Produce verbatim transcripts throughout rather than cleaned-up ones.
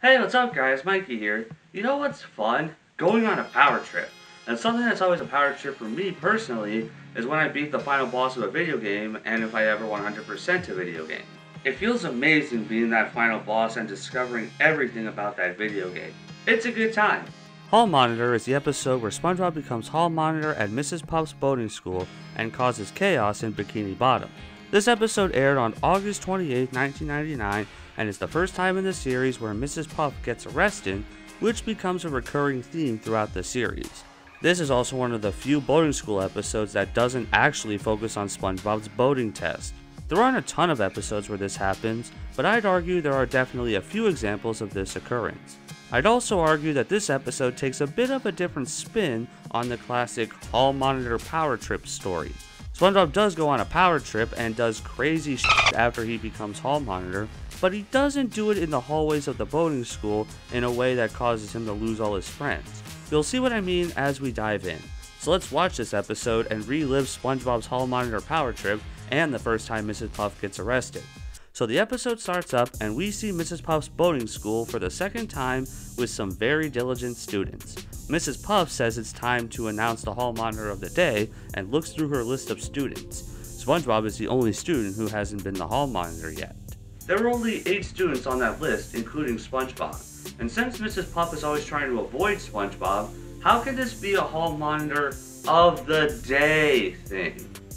Hey, what's up guys, Mikey here. You know what's fun? Going on a power trip. And something that's always a power trip for me personally is when I beat the final boss of a video game, and if I ever one hundred percent a video game. It feels amazing being that final boss and discovering everything about that video game. It's a good time. Hall Monitor is the episode where SpongeBob becomes Hall Monitor at Missus Puff's Boating School and causes chaos in Bikini Bottom. This episode aired on August twenty-eighth, nineteen ninety-nine, and it's the first time in the series where Missus Puff gets arrested, which becomes a recurring theme throughout the series. This is also one of the few boating school episodes that doesn't actually focus on SpongeBob's boating test. There aren't a ton of episodes where this happens, but I'd argue there are definitely a few examples of this occurrence. I'd also argue that this episode takes a bit of a different spin on the classic Hall Monitor power trip story. SpongeBob does go on a power trip and does crazy shit after he becomes Hall Monitor, but he doesn't do it in the hallways of the boating school in a way that causes him to lose all his friends. You'll see what I mean as we dive in. So let's watch this episode and relive SpongeBob's Hall Monitor power trip and the first time Missus Puff gets arrested. So the episode starts up and we see Missus Puff's boating school for the second time with some very diligent students. Missus Puff says it's time to announce the Hall Monitor of the day and looks through her list of students. SpongeBob is the only student who hasn't been the Hall Monitor yet. There were only eight students on that list, including SpongeBob. And since Missus Puff is always trying to avoid SpongeBob, how can this be a Hall Monitor of the day thing?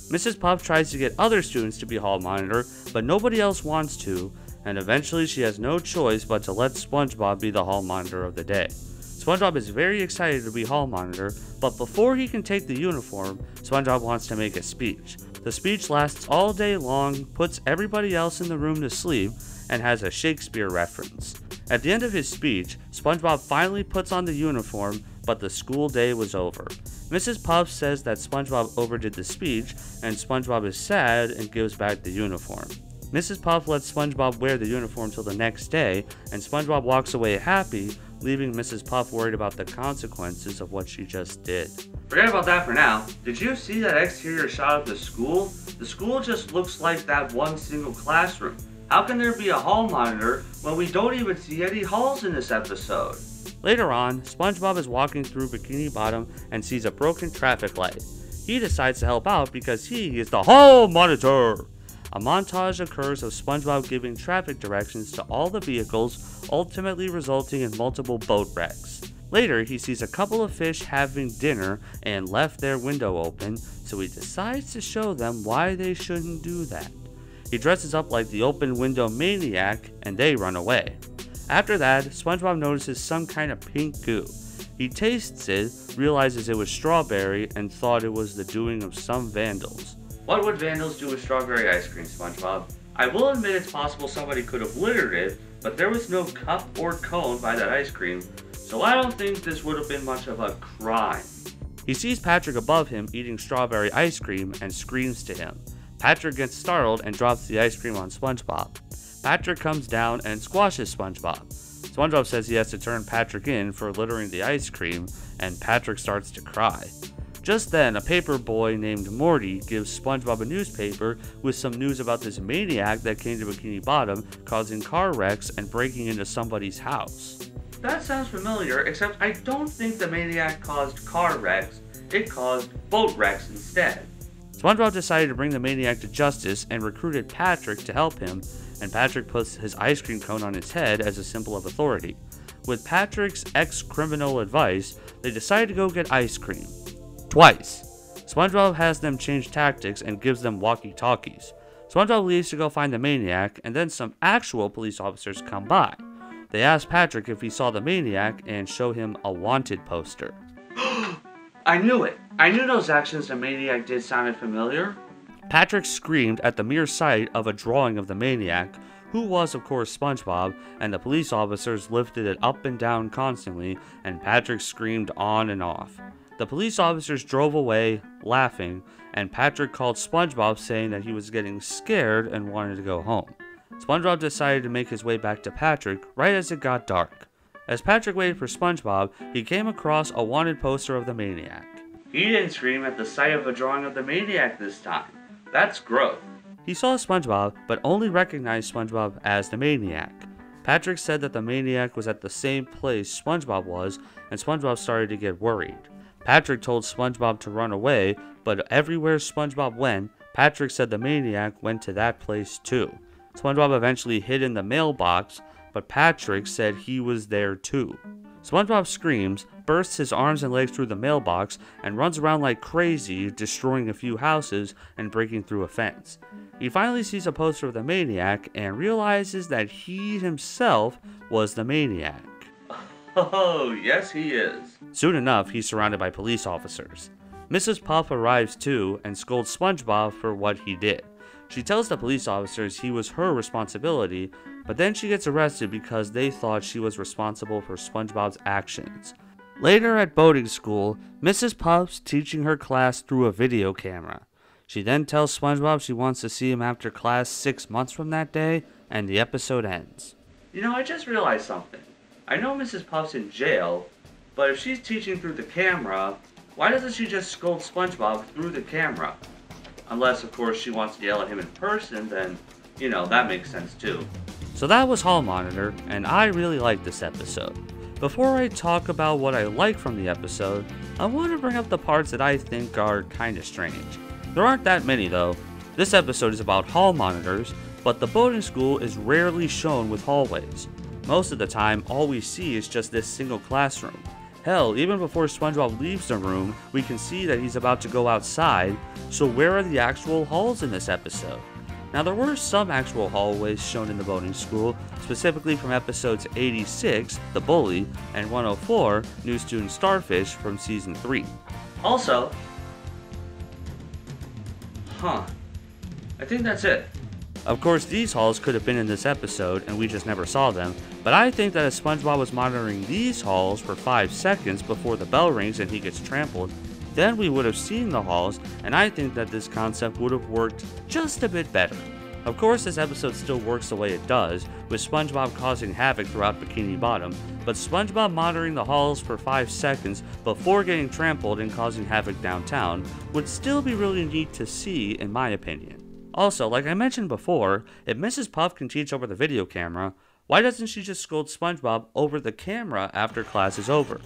Missus Puff tries to get other students to be Hall Monitor, but nobody else wants to, and eventually she has no choice but to let SpongeBob be the Hall Monitor of the day. SpongeBob is very excited to be Hall Monitor, but before he can take the uniform, SpongeBob wants to make a speech. The speech lasts all day long, puts everybody else in the room to sleep, and has a Shakespeare reference. At the end of his speech, SpongeBob finally puts on the uniform, but the school day was over. Missus Puff says that SpongeBob overdid the speech, and SpongeBob is sad and gives back the uniform. Missus Puff lets SpongeBob wear the uniform till the next day, and SpongeBob walks away happy, leaving Missus Puff worried about the consequences of what she just did. Forget about that for now. Did you see that exterior shot of the school? The school just looks like that one single classroom. How can there be a Hall Monitor when we don't even see any halls in this episode? Later on, SpongeBob is walking through Bikini Bottom and sees a broken traffic light. He decides to help out because he is the Hall Monitor! A montage occurs of SpongeBob giving traffic directions to all the vehicles, ultimately resulting in multiple boat wrecks. Later, he sees a couple of fish having dinner and left their window open, so he decides to show them why they shouldn't do that. He dresses up like the open window maniac, and they run away. After that, SpongeBob notices some kind of pink goo. He tastes it, realizes it was strawberry, and thought it was the doing of some vandals. What would vandals do with strawberry ice cream, SpongeBob? I will admit it's possible somebody could have littered it, but there was no cup or cone by that ice cream, so I don't think this would have been much of a crime. He sees Patrick above him eating strawberry ice cream and screams to him. Patrick gets startled and drops the ice cream on SpongeBob. Patrick comes down and squashes SpongeBob. SpongeBob says he has to turn Patrick in for littering the ice cream, and Patrick starts to cry. Just then, a paper boy named Morty gives SpongeBob a newspaper with some news about this maniac that came to Bikini Bottom, causing car wrecks and breaking into somebody's house. That sounds familiar, except I don't think the maniac caused car wrecks, it caused boat wrecks instead. SpongeBob decided to bring the maniac to justice and recruited Patrick to help him, and Patrick puts his ice cream cone on his head as a symbol of authority. With Patrick's ex-criminal advice, they decide to go get ice cream. Twice. SpongeBob has them change tactics and gives them walkie-talkies. SpongeBob leaves to go find the maniac, and then some actual police officers come by. They ask Patrick if he saw the maniac and show him a wanted poster. I knew it! I knew those actions the maniac did sounded familiar. Patrick screamed at the mere sight of a drawing of the maniac, who was of course SpongeBob, and the police officers lifted it up and down constantly, and Patrick screamed on and off. The police officers drove away, laughing, and Patrick called SpongeBob saying that he was getting scared and wanted to go home. SpongeBob decided to make his way back to Patrick right as it got dark. As Patrick waited for SpongeBob, he came across a wanted poster of the maniac. He didn't scream at the sight of a drawing of the maniac this time. That's growth. He saw SpongeBob, but only recognized SpongeBob as the maniac. Patrick said that the maniac was at the same place SpongeBob was, and SpongeBob started to get worried. Patrick told SpongeBob to run away, but everywhere SpongeBob went, Patrick said the maniac went to that place too. SpongeBob eventually hid in the mailbox, but Patrick said he was there too. SpongeBob screams, bursts his arms and legs through the mailbox, and runs around like crazy, destroying a few houses and breaking through a fence. He finally sees a poster of the maniac and realizes that he himself was the maniac. Oh, yes he is. Soon enough, he's surrounded by police officers. Missus Puff arrives too and scolds SpongeBob for what he did. She tells the police officers he was her responsibility, but then she gets arrested because they thought she was responsible for SpongeBob's actions. Later at boating school, Missus Puff's teaching her class through a video camera. She then tells SpongeBob she wants to see him after class six months from that day, and the episode ends. You know, I just realized something. I know Missus Puff's in jail, but if she's teaching through the camera, why doesn't she just scold SpongeBob through the camera? Unless, of course, she wants to yell at him in person, then, you know, that makes sense too. So that was Hall Monitor, and I really liked this episode. Before I talk about what I like from the episode, I want to bring up the parts that I think are kinda strange. There aren't that many though. This episode is about hall monitors, but the boating school is rarely shown with hallways. Most of the time, all we see is just this single classroom. Hell, even before SpongeBob leaves the room, we can see that he's about to go outside, so where are the actual halls in this episode? Now there were some actual hallways shown in the boating school, specifically from episodes eighty-six, The Bully, and one oh four, New Student Starfish from season three. Also, huh, I think that's it. Of course, these halls could have been in this episode, and we just never saw them, but I think that if SpongeBob was monitoring these halls for five seconds before the bell rings and he gets trampled, then we would have seen the halls, and I think that this concept would have worked just a bit better. Of course, this episode still works the way it does, with SpongeBob causing havoc throughout Bikini Bottom, but SpongeBob monitoring the halls for five seconds before getting trampled and causing havoc downtown would still be really neat to see, in my opinion. Also, like I mentioned before, if Missus Puff can teach over the video camera, why doesn't she just scold SpongeBob over the camera after class is over?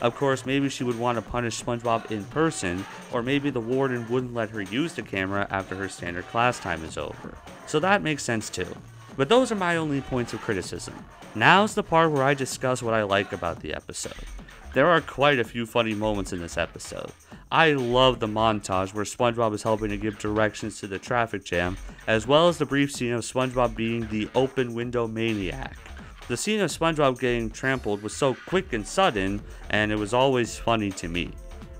Of course, maybe she would want to punish SpongeBob in person, or maybe the warden wouldn't let her use the camera after her standard class time is over. So that makes sense too. But those are my only points of criticism. Now's the part where I discuss what I like about the episode. There are quite a few funny moments in this episode. I love the montage where SpongeBob is helping to give directions to the traffic jam, as well as the brief scene of SpongeBob being the open window maniac. The scene of SpongeBob getting trampled was so quick and sudden, and it was always funny to me.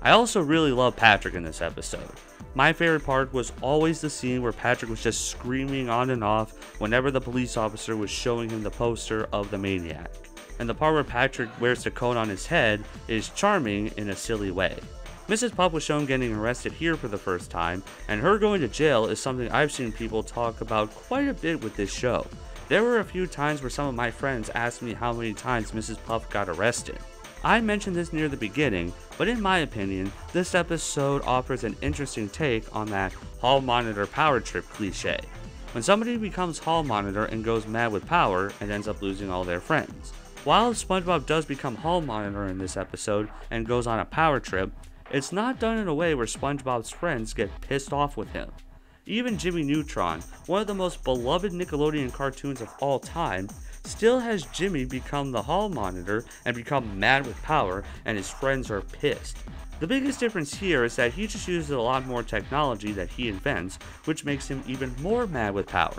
I also really love Patrick in this episode. My favorite part was always the scene where Patrick was just screaming on and off whenever the police officer was showing him the poster of the maniac. And the part where Patrick wears the cone on his head is charming in a silly way. Missus Puff was shown getting arrested here for the first time, and her going to jail is something I've seen people talk about quite a bit with this show. There were a few times where some of my friends asked me how many times Missus Puff got arrested. I mentioned this near the beginning, but in my opinion, this episode offers an interesting take on that hall monitor power trip cliche. When somebody becomes hall monitor and goes mad with power and ends up losing all their friends. While SpongeBob does become hall monitor in this episode and goes on a power trip, it's not done in a way where SpongeBob's friends get pissed off with him. Even Jimmy Neutron, one of the most beloved Nickelodeon cartoons of all time, still has Jimmy become the hall monitor and become mad with power, and his friends are pissed. The biggest difference here is that he just uses a lot more technology that he invents, which makes him even more mad with power.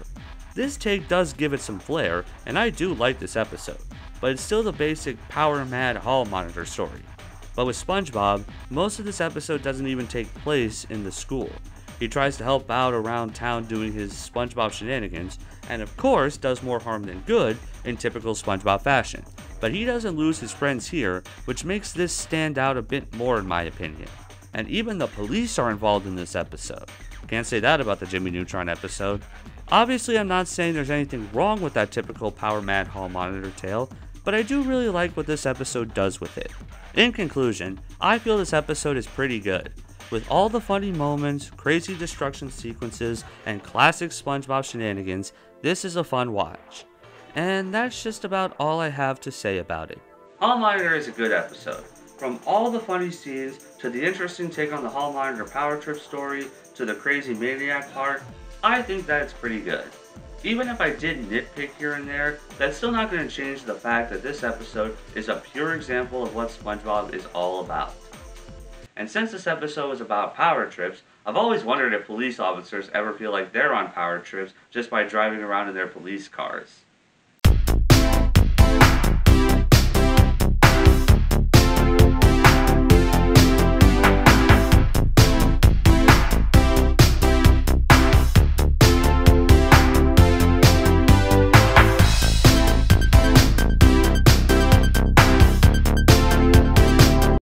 This take does give it some flair, and I do like this episode, but it's still the basic power-mad hall monitor story. But with SpongeBob, most of this episode doesn't even take place in the school. He tries to help out around town doing his SpongeBob shenanigans, and of course does more harm than good in typical SpongeBob fashion. But he doesn't lose his friends here, which makes this stand out a bit more in my opinion. And even the police are involved in this episode. Can't say that about the Jimmy Neutron episode. Obviously, I'm not saying there's anything wrong with that typical power-mad hall monitor tale, but I do really like what this episode does with it. In conclusion, I feel this episode is pretty good. With all the funny moments, crazy destruction sequences, and classic SpongeBob shenanigans, this is a fun watch. And that's just about all I have to say about it. Hall Monitor is a good episode. From all the funny scenes, to the interesting take on the Hall Monitor power trip story, to the crazy maniac part, I think that's pretty good. Even if I did nitpick here and there, that's still not going to change the fact that this episode is a pure example of what SpongeBob is all about. And since this episode is about power trips, I've always wondered if police officers ever feel like they're on power trips just by driving around in their police cars.